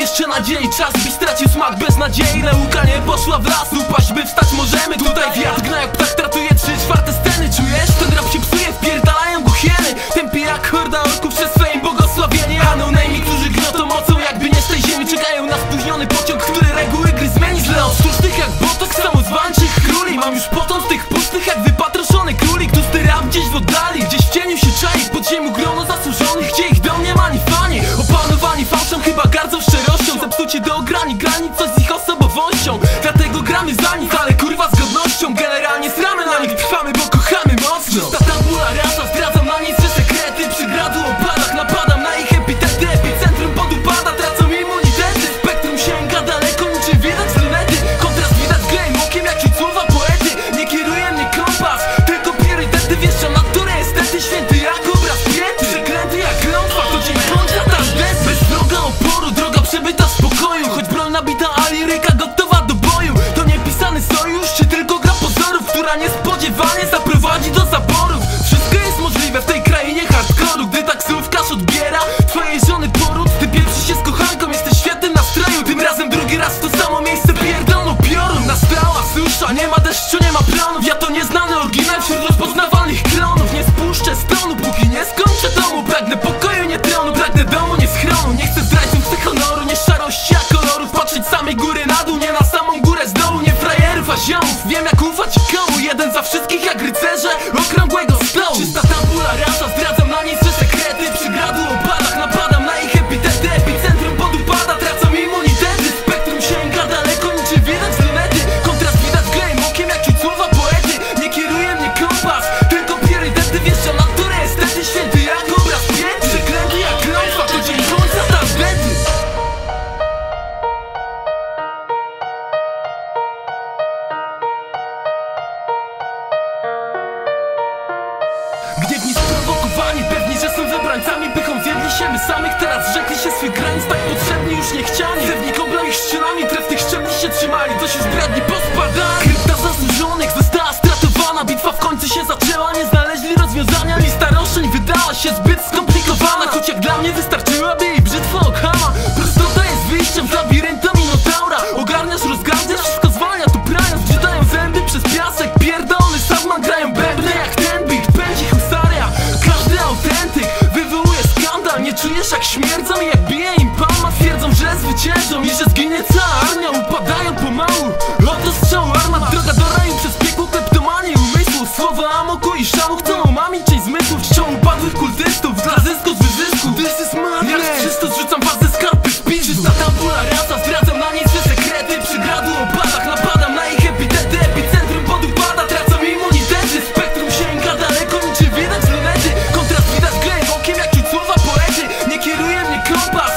jeszcze nadziei, czas by stracił smak bez nadziei. Nauka nie poszła w las, upaść by wstać możemy. Tutaj wiatr gna jak ptak, tratuje 3/4 sceny. Czujesz? Ten rap się psuje, wpierdalają go hieny. Tępi jak horda orków przez swe im błogosławienie. A no name, którzy gnotą mocą jakby nie z tej ziemi. Czekają na spóźniony pociąg, który reguły gry zmieni. Źle od sztucznych jak botok, samozwańczych króli. Mam już potąd tych pustych jak wypatroszony królik. Tu sty rap gdzieś w oddali, gdzieś w cieniu się czai. Pod ziemią grono zasłużonych, gdzie ich do mnie ma ani fani. Opanowani fałszą, chyba gardzą szczerością. Zepsucie do granic, coś z ich osobowością. Dlatego gramy za nich, ale kurwa z godnością. Generalnie sramy na nich, trwamy, bo kochamy mocno. Ta tabula rasa, zdradzam na niej swe sekrety. Przy gradlu o padach napadam na ich epitety. Epicentrum podupada, tracą immunitety. Spektrum sięga daleko, niczym widać z lunety. Kontrast widać grem okiem, jak i słowa poety. Nie kieruje mnie kompas, tylko priorytety. Wieszczam naturę, estety, święty jak obraz pięty. Przeklęty jak klątwa, to dzień końca ta bez. Bez droga oporu, droga przebyta w spokoju. Choć broń nabita, a liryka gotowa do boju. To niepisany sojusz, czy tylko gra pozorów, która niespodziewanie zaprowadzi do zaborów. Wszystko jest możliwe w tej krainie hardkoru. Gdy taksówkarz odbiera twojej żony poród, ty pierwszy się z kochanką, jesteś w świetnym nastroju. Tym razem drugi raz w to samo miejsce pierdolą piorun. Nastała susza, nie ma deszczu, nie ma planów. Ja to nieznany oryginał wśród rozpoznawalnych klonów. Nie spuszczę stronu, póki nie skończę domu. Pragnę pokoju, nie tronu, pragnę domu, nie schronu. Nie chcę zdrajców tych honoru, nie szarości, a kolorów. Patrzeć samej góry na dół, nie na samą górę z dołu. Nie frajerów, a ziomów, wiem jak ufać i komu. Jeden za wszystkich jak rycerze okrągłego stołu. Czysta tabula rasa, zdradzam na niej swe sekrety. Przy gradlu o padach napadam na ich epitety. Epicentrum podupada, tracam immunitety. Spektrum sięga daleko, niczym widać z lunety. Kontrast widać klejem okiem, jak i słowa poety. Nie kieruje mnie kompas, tylko priorytety. Wieszczam naturę, estety, święty jak obraz pięty. Przeklęty jak klątwa, to dzień końca tazbety. Gniewni sprowokowani, pewni, że są wybrańcami. Pychą wiedli się my samych, teraz rzekli się swych granic. Tak potrzebni już niechciani. Zewnik obla ich szczelami, trefnych szczebli się trzymali. Dość już bradni pospadali. Krypta zasłużonych została stratowana. Bitwa w końcu się zaczęła, nie znaleźli rozwiązania. Lista roszczeń wydała się zbyt skomplikowana. Choć jak dla mnie wystarczyłaby jej brzytwa okama. Prostota jest wyjściem z labiryntu minotaura. Ogarniasz, rozgarniasz, wszystko zwalnia tu prając. Wrzytają zęby przez piasek, pierdolony sam grają bębny jak ten beat. Nie czujesz jak śmierdzą i jak bije im palma. Twierdzą, że zwyciężą i że zginie cała armia. Upadają pomału od rozstrzału armat. Droga do raju przez piekło kleptomanię umysłu. Słowa amoku i szału chcą omamić część zmysłów. Czczą upadłych kultystów dla zysku z wyzysku. This is madness. Jak z czysto zrzucam was ze skarpy w pizdu. Czysta tabula rasa, zdradzam na niej swe sekrety. Przy gradlu o padach napadam na ich epitety. Epicentrum podupada, tracam immunitety. Spektrum sięga daleko, niczym widać lunety. Kontrast widać klejem okiem, jak i słowa poety. Nie kieruje mnie kompas.